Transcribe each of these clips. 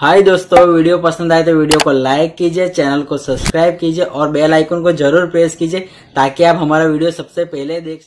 हाय दोस्तों, वीडियो पसंद आए तो वीडियो को लाइक कीजिए, चैनल को सब्सक्राइब कीजिए और बेल आइकन को जरूर प्रेस कीजिए ताकि आप हमारा वीडियो सबसे पहले देख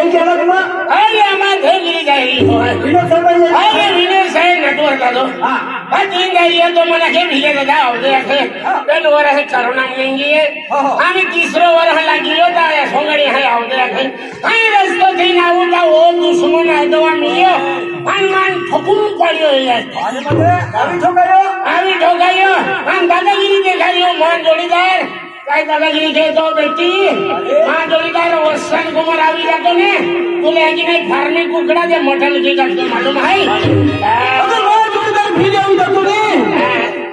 एक अलग हुआ। अरे हमारे घर ली गई अरे रीले सही नटवर का दो तीन गई है तो मना के रीले लगा होते हैं पेन वरह करोना मिलेंगे हमें तीसरो वरह लगी होता है सोंगड़ी है होते हैं कहीं रस्तो थी ना होता वो दुश्मन है दवा मियो हनुमान ठकुन पड़ियो है अभी ठोकायो हम दादागिरी के घरियो मोहन जोड़ीदार काय दादागिरी के तो बेटी मां जोड़ीदार वसन कुमार आवी जातो ने तुले की नहीं फार्मी कुकड़ा दे मटन की काट के मालूम है अगर वो जोड़ीदार भी जावी जातो ने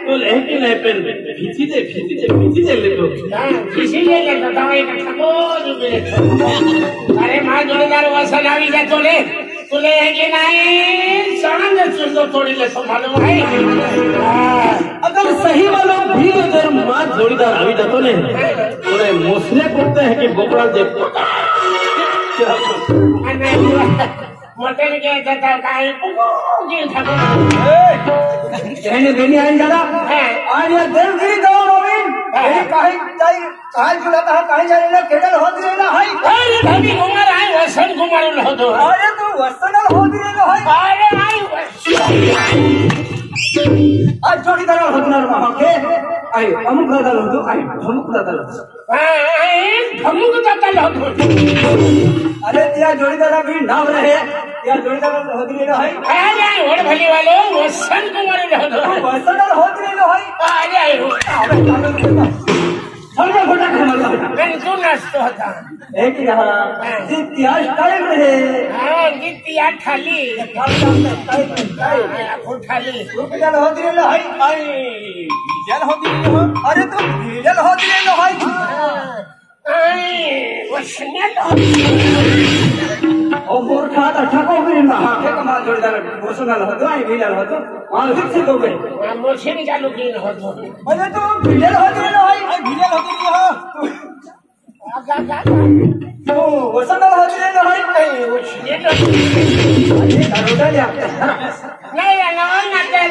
तुले की नहीं पेन खींची दे ले तो खींची ले के बताओ एक ठको जो अरे मां जोड़ीदार वसन आवी जातो ने तुले की नहीं सणन दे सुन थोड़ी ले संभालो है अगर सही वालों भी अगर मां जोड़ीदार आवी जातो ने पूरे मोसले करते हैं कि बोकड़ा देखो मटन के जता काई जी ठगो ए कहने देनी आन दादा आज ये दिल भी गांव रोविन ये काई जाई काल चलाता है काई जाने ना केडल होत रहना है अरे भाभी कुमार है वसन कुमार ल होतो अरे तू वसन होत रहना है अरे आई वसन आज जोड़ीदार होतना वहां के आई अमुक दादा होतो आई अमुक दादा ए अमुक दादा होतो अरे तेरा जोड़ीदार भी नाम रहे या जोड़ीदार होदरी न है अरे आई होड़ भली वालो वसन कुमार रहतो वसन होदरी न है अरे आई हो छोड़ घोटा कमल मैं तू नाचतो होता ए की रहा जीत यार टाइम रहे हां जीत यार खाली खाली खाली जोड़ीदार होदरी न है आई जल होदरी न हो अरे तू जल होदरी न है अरे वसने तो ओ मूर्खा तो ठको भी ना के कमाल जोड़ीदार वसनल हो तो आई भीलल हो तो और किसी को गए हम मोछे भी चालू की हो तो अरे तो भीलल हो तो ना भाई आई भीलल हो तो हो आगा तो वसनल हो तो ना भाई आई वसने तो अरे दारुदा ले नहीं ना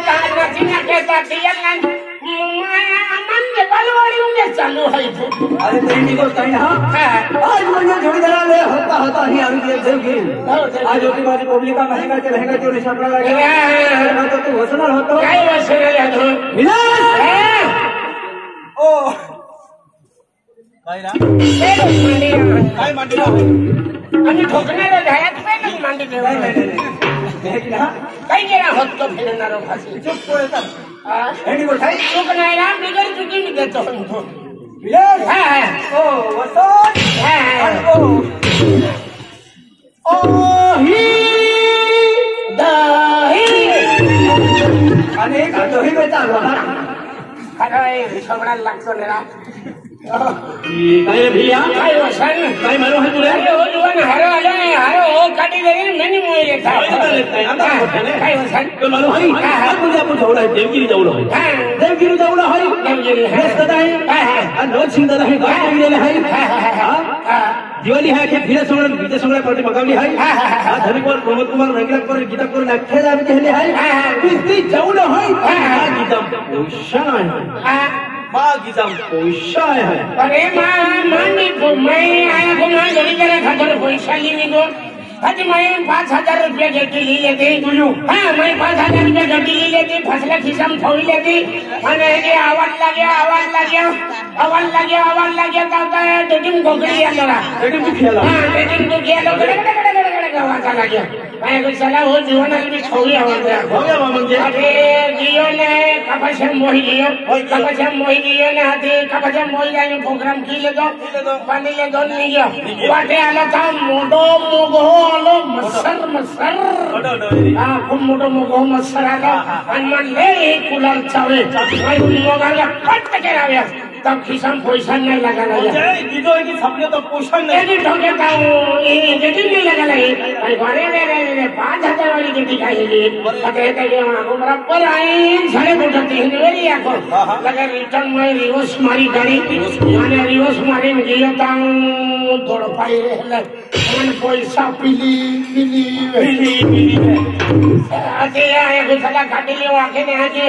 ना कहता दियन माया मन बलवाड़ी में चालू है अरे तेरी को कहीं ना आज मुझे जोड़ीदार ले होता ही अभी देख देंगे आज जो की बात पब्लिक का महंगा के रहेगा जो निशान लगा है तो तू वसनल होता क्या वसनल है तू विलास ओ काय ना काय मंडी आणि ठोकने रे हयात पे नाही मंडी देवा है की ना काही केला होत तो फिरणार फाशी चुप कोळता एडी गोठाई ठोकने रे बिगर चुकी मी देतो तो विलास ओ वसन ओ ही दाही आणि कातोही बेटा अरे विसवडा लागतो नेरा काय भैया काय वसन काय मारो है तुले ओ जुवान हरो आले हरो ओ काटी दे मैंने मोय लेता काय वसन तो मारो है हर मुझे अपन झोला है देवगिरी जाऊला है देवगिरी है दादा है हां नो सिंह दादा है गाय मिलेले है हां दिवाली है के फिर सोना विजय सोना पार्टी मगावली है हां धनिकवर प्रमोद कुमार रंगीला पर गीता पर लखे जावे कहले है पिस्ती जाऊला है हां गीतम उषान हां बागीदम पैसा है अरे मां मानी को मैं आया को मां जोड़ी करे खतर पैसा लेनी को आज मैं 5000 रुपया गड्डी ले लेती तुझू हां मैं 5000 रुपया गड्डी ले लेती फसला खिसम थोड़ी लेती अरे ये आवाज लगे कहता है डेटिंग गोगड़ी आ गया डेटिंग को खेला गड़गड़ आवाज आ गया मैं को चला वो जीवनल भी छोड़ी आवाज हो गया मामन जी अरे जियो ने कपशम मोही लियो ने हाथे कपशम मोही जाने प्रोग्राम की ले दो पानी ले दो नहीं गया बाटे आला था मोडो मोगो आलो मसर आ खूब मोडो मसर आला हनुमान ले कुलर चावे भाई मोगा का कट के आवे तब खिसम पैसा नहीं लगा लगा दीदो की सबने तो पैसा नहीं ढोके का ये जेडी नहीं लगा लगा भाई अरे 5000 वाली जेडी का ये कहते थे हम बराबर आए सारे बोलते हैं मेरी आंखों लगा रिटर्न में रिवर्स मारी गाड़ी मैंने रिवर्स मारी में गया था थोड़ा पाई रहे मन पैसा पीली है अरे आए को साला काट लियो आके ने आके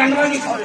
गंगोली खोल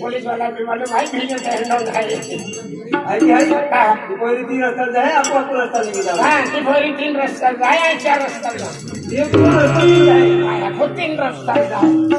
पुलिस वाला भी मालूम है भी तीन रस्ता जाए आपको रस्ता नहीं मिला तीन रस्ता जाए चार रस्ता जाए खुद तीन रस्ता जाए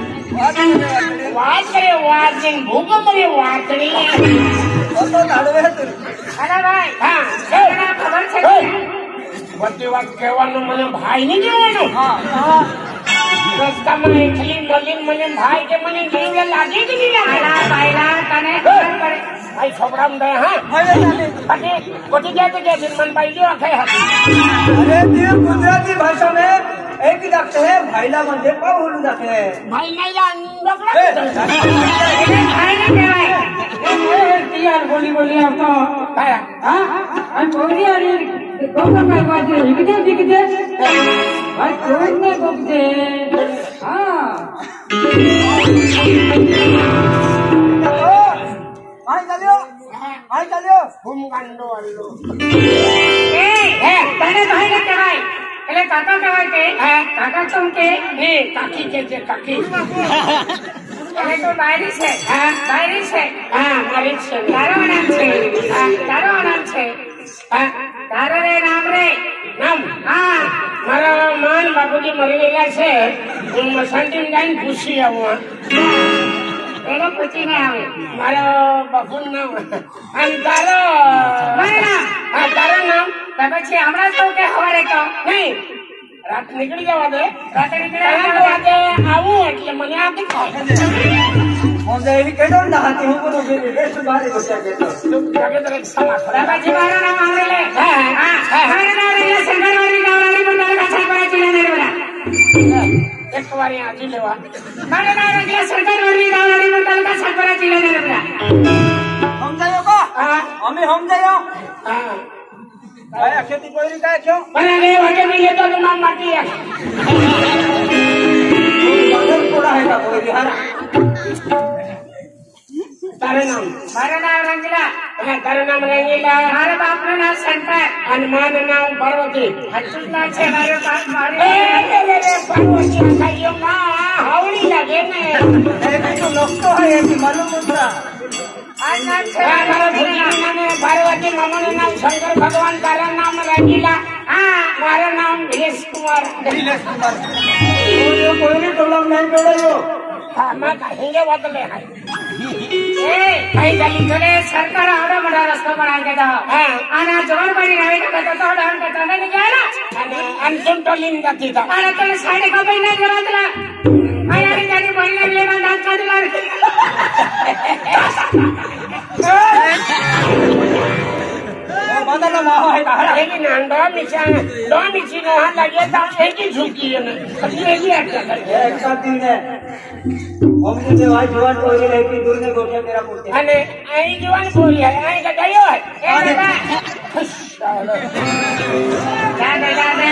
वाज करे वाज जिन भूख मरे वातड़ी तो दाड़वे तू अरे भाई हां सेना खबर छे बच्चे वाक केवानो मने भाई नहीं केवानो हां रस्ता मने खली गली मने भाई के मने जीवे लागे की नहीं आला भाईला तने करे भाई छोकरा म दे हां अरे कोटी जाए तो जैसे मन भाई जो आखे अरे ये गुजराती भाषा में एक ही लगते हैं भाईला म्हणजे पाहुल लगते हैं भाई नहीं ला भाई नहीं केवाय यार बोली बोली अब तो काय हां हम बोली यार गोपा का बाजे दिखते और कोई नहीं गोपते हां आई चलियो घूम गंडो अल्लो ए ए तने भाई के कहवाई એટલે કાકા કહેવાય કે કાકા તો કે ને કાકી કે છે કાકી અને તો બાયરી છે હા બાયરી છે હા મારી છે તારું નામ છે હા તારું નામ છે હા તારે નામ રે નામ હા મારા માન બાપુજી મરી ગયા છે હું મસાંટીમ ગાઈને પૂછી આવું એને પૂછીને આવે મારો બાપુનું નામ અને તારો મારા હા તારું નામ બાબા છે હમણાં તો કે હવારે કહો નહીં રાત નીકળી જવા દે રાતે નીકળી આવું એટલે મને આપી ખાવ मोंदेली के डोंडा हाथी हो बोलो रे सुबारे बच्चा के तो आगे तरह समा बाबा जी मारा नाम हमरे ले हां हां नाम रे संगरवारी गावड़ी मंडल का सरपंच जी ने बोला एक बार यहां जी लेवा मारा नाम रे संगरवारी गावड़ी मंडल का सरपंच जी ने बोला हम जायो को हमें हम जायो हां भाई खेती कोई का क्यों बने ले वाके भी ले तो नाम माटी है थोड़ा है का कोई हरा तारा नाम मारा नाम रंगीला मैं तारा नाम रंगीला हमारे बाप का नाम शंकर हनुमान नाम पार्वती हंसुल नाम से हमारे पास मारे ले ले पार्वती खाइयो का हौली लगे ने ये तो लोग तो है कि मालूम मुद्रा आज नाम से हमारे पार्वती मामा नाम शंकर भगवान तारा नाम रंगीला हां मारा नाम नीलेश कुमार सरकार हमारा बड़ा रास्ता बना के दो आना जवान बड़ी रहेगा तो थोड़ा हम बताने नहीं गया ना अनसुन टोलिंग का थी तो आना तो साढ़े को भी नहीं करा था मैं यार जाने बड़ी ले बंदा कर ला बदला माहौल है तारा लेकिन डॉमिशन यहाँ लगे तार एक ही झुकी है ना ये ही एक साथ दिन है हम मुझे आज जुवान बोली है कि दूर में गोटिया मेरा पूछते अने आई जुवान बोली है आई का गयो है ए बाबा खुश चलो दादा दादा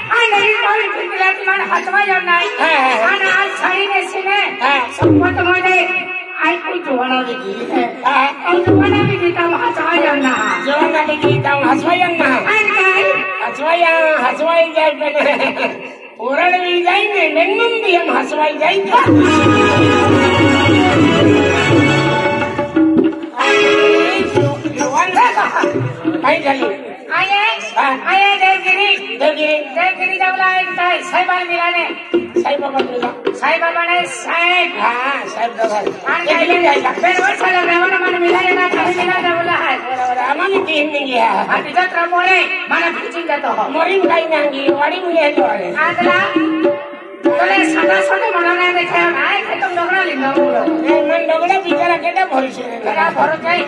लेडीज बॉल खेलते ले तुम्हारा हाथवा जान नहीं गाना आज साड़ी में सुने सबको तुम्हारे आई कोई जोना भी की है और जोना भी की तब हाथवा जान ना जोना भी की तब हाथवा जान ना आई हाथवा जान पे पूरन भी जाएंगे नंगम भी हम हाथवा जाएंगे देवगिरी जबला एक साई साई बाल मिलाने साई बाबा मिला साई बाबा ने साई हाँ साई बाबा आन जाएगा फिर वो साला रावण मन मिलाने ना कहीं मिला जबला है हमारी टीम नहीं है आतिजा त्रमोले माना पिचिंग का तो मोरी मुकाई नांगी वाड़ी मुझे तो आदला तोले सादा सादा मनाने देखा ना एक तुम डगड़ा लिखना बोलो मन डगड़ा बिचारा केटा भरोसे केटा भरोसे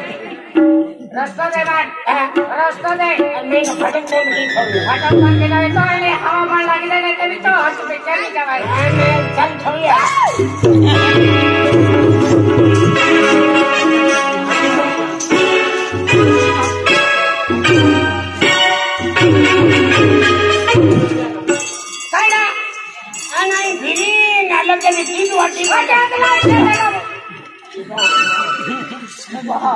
रास्ता दे बात रास्ता दे मैं फटक बोल की छोड़ी फटक बोल के जावे तो ले हवा मार लग जाए तभी तो हॉस्पिटल में जावे मैं चल छोड़ी साइड आना ही बिरी नालक के भी तीन वाटी वाटा वाह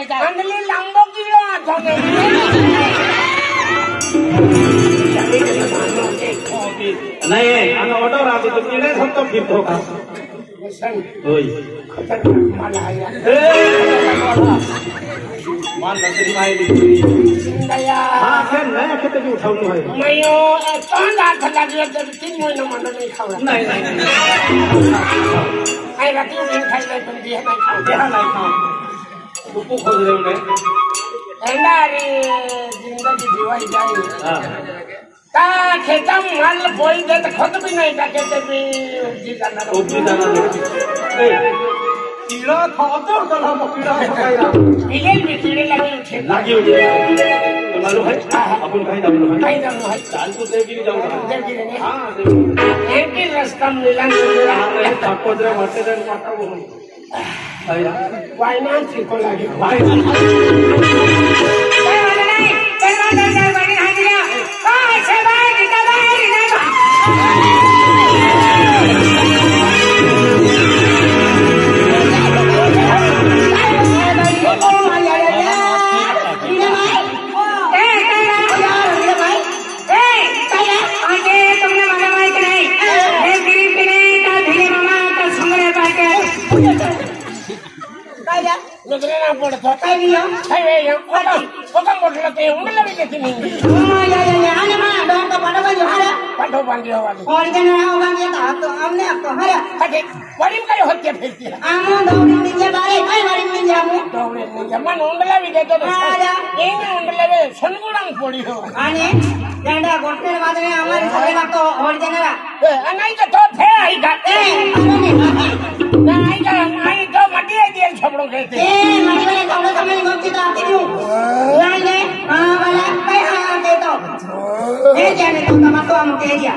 अंदली लंबो की लो आंखों में नहीं अन ऑटो राजी तो किने सब तो फिर होगा ओय माला आया मान नजर माई ली दया हां के नया किते उठाउनो है मयो कांड हाथ लागियो तो 3 महीना मन नहीं खावा नहीं आई रात में खाई ले तुम दिया नहीं खाओ देहा नहीं खाओ खूब खोज रहे होंगे अंडारी जिंदगी जीवाई जाए ता खेतम माल बोई दे तो खुद भी नहीं ताकते भी उब्जी जाना कीड़ा खाते हो तो हम कीड़ा खाएगा कीड़े भी कीड़े लगी उठे मालूम है अपन कहीं जाऊँ है चाल तो देवगिरी नहीं हाँ एक ही रास्ता मिला नहीं आपको जरा मरते जाने माता बोलो वाइनान चिको लगे वाइनान चलो नहीं चलो चलो बनी हाँ चलो हाँ चबाई चबाई लगरेना पड़ तोता लिया है ये कोका मोटला के उंगला भी देती नहीं हां या या आने मां डों का बड़ा बन हारा पठो बांधी होवा और के ना होवा के तो हमने तो हारा हटे वरीम करे होके फिरती आमो डों के बारे भाई वरीम में जामो डों में जमन उंगला भी देतो हां या ये उंगला में सनगुड़म पड़ी हो आने डांडा गोटने बाद में हमारी सेवा तो और के ना नहीं तो थे आई का नहीं का नहीं तो मटी दिए छपड़ो कहते ए मटी वाले कपड़े कमेंट करती तो आती हूं नहीं नहीं हां वाला भाई हां दे दो ए जाने तो तमाम तो हम कह दिया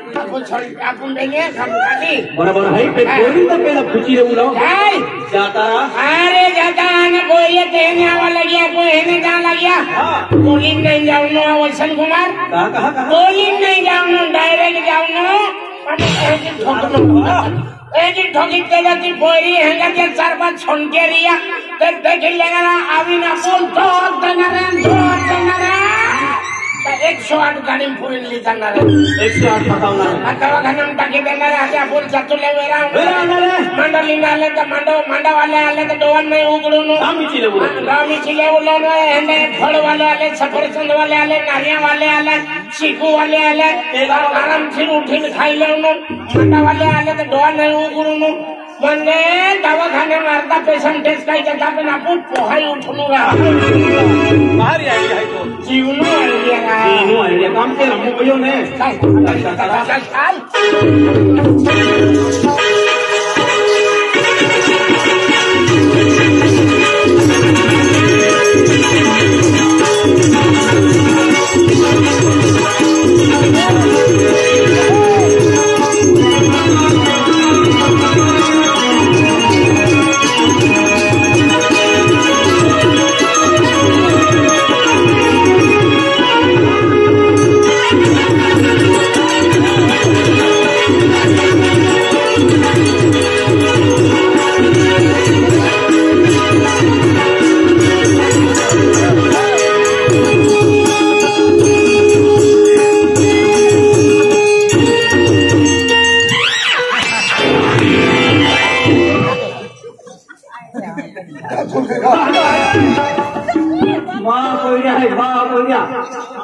ها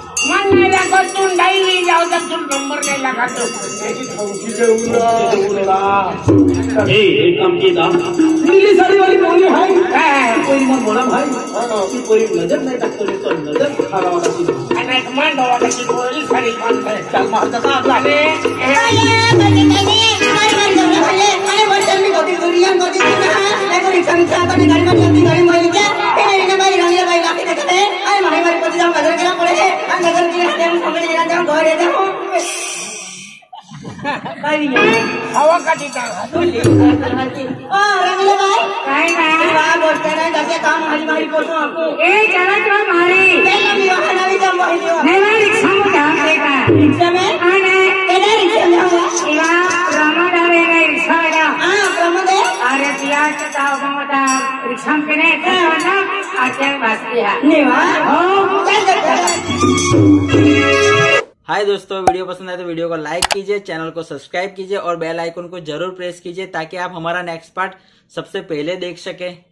हाय दोस्तों, वीडियो पसंद आए तो वीडियो को लाइक कीजिए, चैनल को सब्सक्राइब कीजिए और बेल आइकन को जरूर प्रेस कीजिए ताकि आप हमारा नेक्स्ट पार्ट सबसे पहले देख सके।